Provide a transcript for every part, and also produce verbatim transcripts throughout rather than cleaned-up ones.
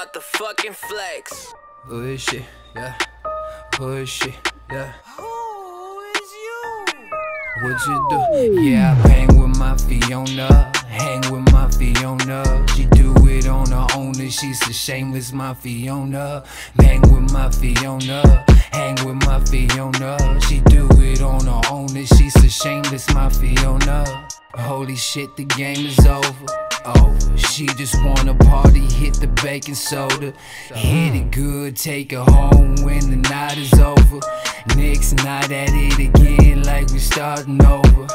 about the fucking flex. Who is she? Yeah. Who is she? Yeah. Who is you? What you do? Yeah, I bang with my Fiona. Hang with my Fiona. She do it on her own and she's so shameless, my Fiona. Bang with my Fiona. Hang with my Fiona. She do it on her own and she's so shameless, my Fiona. Holy shit, the game is over. Oh, she just wanna party, hit the baking soda. Hit it good, take her home when the night is over. Next night at it again like we starting over.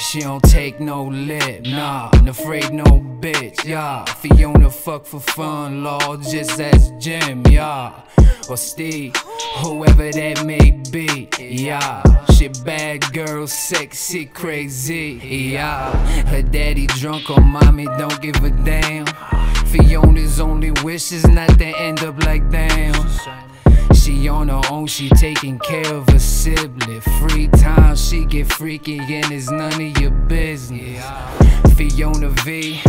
She don't take no lip, nah, I'm afraid no bitch, yeah. Fiona fuck for fun, lord, just as Jim, yeah. Or Steve, whoever that may be, yeah. She bad girl, sexy, crazy, yeah. Her daddy drunk or mommy don't give a damn. Fiona's only wish is not to end up like damn. She on her own, she taking care of her sibling. Free time, she get freaky and it's none of your business. Fiona V,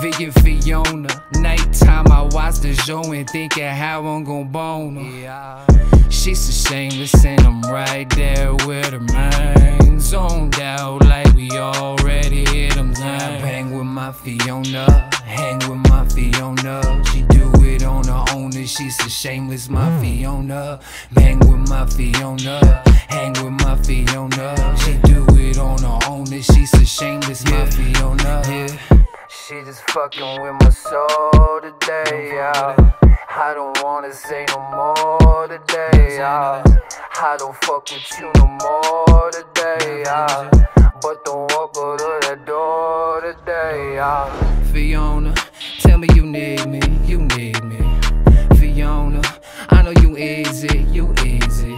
V and Fiona. Nighttime I watch the show and thinking how I'm gon' bone her. She's so shameless and I'm right there with her, man. Zoned out like we already hit them nine. Hang with my Fiona, hang with my Fiona. She do it on her own and she's so shameless, my Fiona. Bang with my Fiona, hang with my Fiona. She do it on her own and she's so shameless, my Fiona. Yeah. She just fucking with my soul today, yeah. I don't wanna say no more today, yeah. I don't fuck with you no more today, yeah. But don't walk out of that door today, yeah. Fiona, tell me you need me, you need me. Fiona, I know you easy, you easy.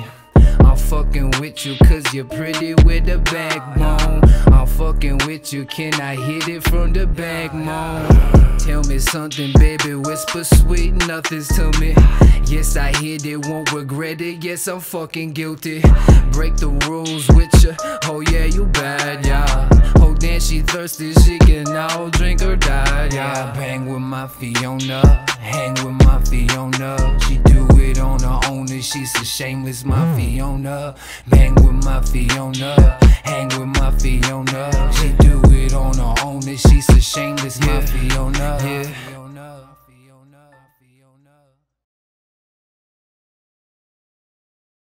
I'm fucking with you cause you're pretty with a backbone. I'm fucking with you, can I hit it from the backbone? Tell me something, baby, whisper sweet nothings to me. Yes, I hit it, won't regret it, yes, I'm fucking guilty. Break the rules with ya, oh yeah, you bad, yeah. Oh damn, she thirsty, she can all drink or die, yeah. Bang with my Fiona, hang with my Fiona. She do it on her own and she's so shameless, my Fiona. Bang with my Fiona, hang with my Fiona. She do it on her own and she's so shameless, my Fiona. Yeah.